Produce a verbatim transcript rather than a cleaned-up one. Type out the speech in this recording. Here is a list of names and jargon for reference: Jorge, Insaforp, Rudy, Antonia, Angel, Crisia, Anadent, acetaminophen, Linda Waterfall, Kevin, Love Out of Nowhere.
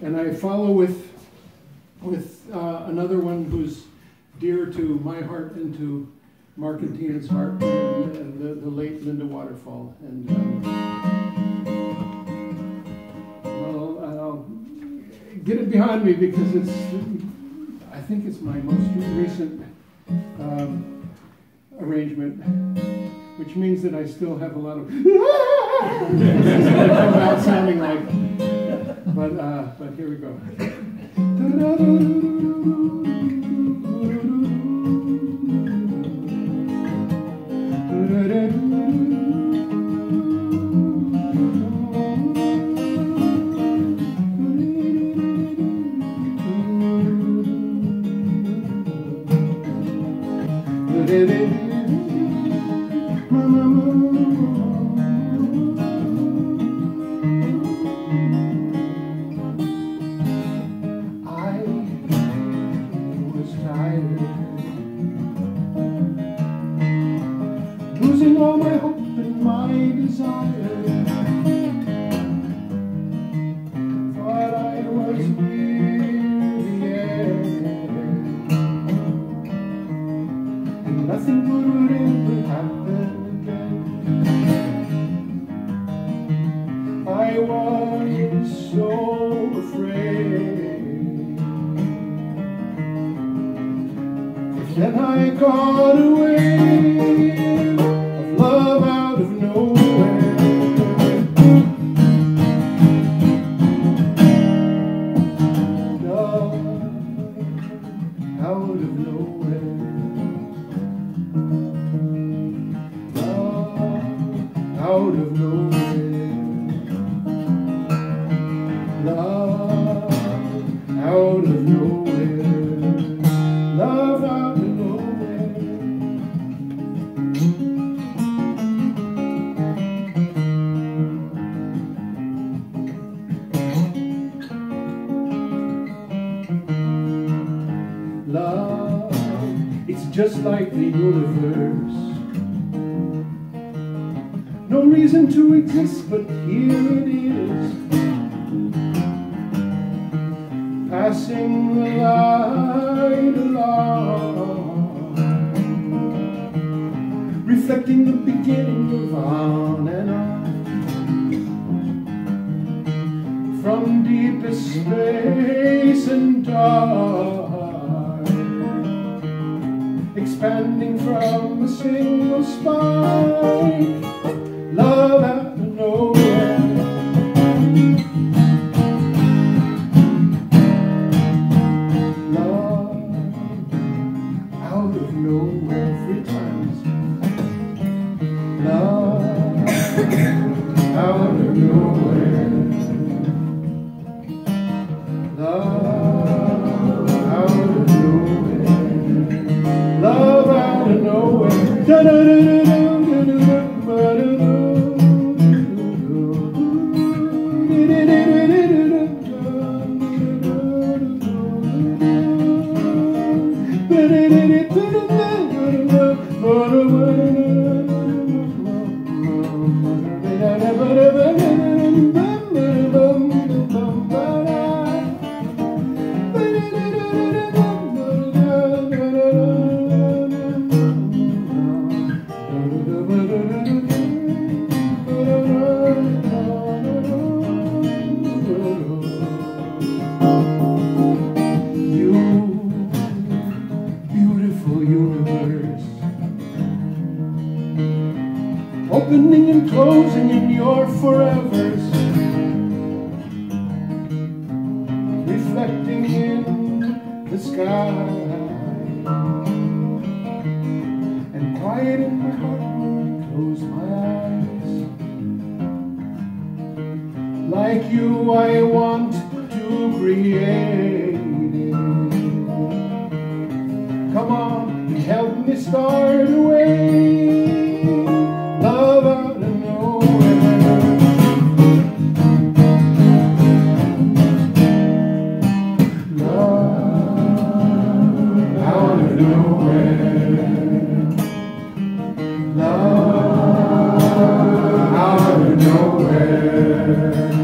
And I follow with, with uh, another one who's dear to my heart and to Mark and Tina's heart, and the, the late Linda Waterfall. And um, well, I'll get it behind me because it's, I think it's my most recent um, arrangement, which means that I still have a lot of without sounding like. But, uh, but here we go. Losing all my hope and my desire, thought I was weary, yeah. And nothing good would ever happen again. I was so afraid, but then I got away. Love out of nowhere. Love out of nowhere. Love out of nowhere. Love out of nowhere. Love out of nowhere. Love, it's just like the universe. No reason to exist, but here it is. Passing the light along, reflecting the beginning of on and on. From deepest space and dark, expanding from a single spike. Love out of nowhere. Love out of nowhere. Three times. Love out of nowhere. Love out of nowhere. Love out of nowhere. Da -da -da -da -da -da -da -da -da. Opening and closing in your forevers, reflecting in the sky, and quiet in my heart when I close my eyes. Like you, I want to create it. Come on, help me start away. Love out of nowhere. Love out of nowhere. Love out of nowhere.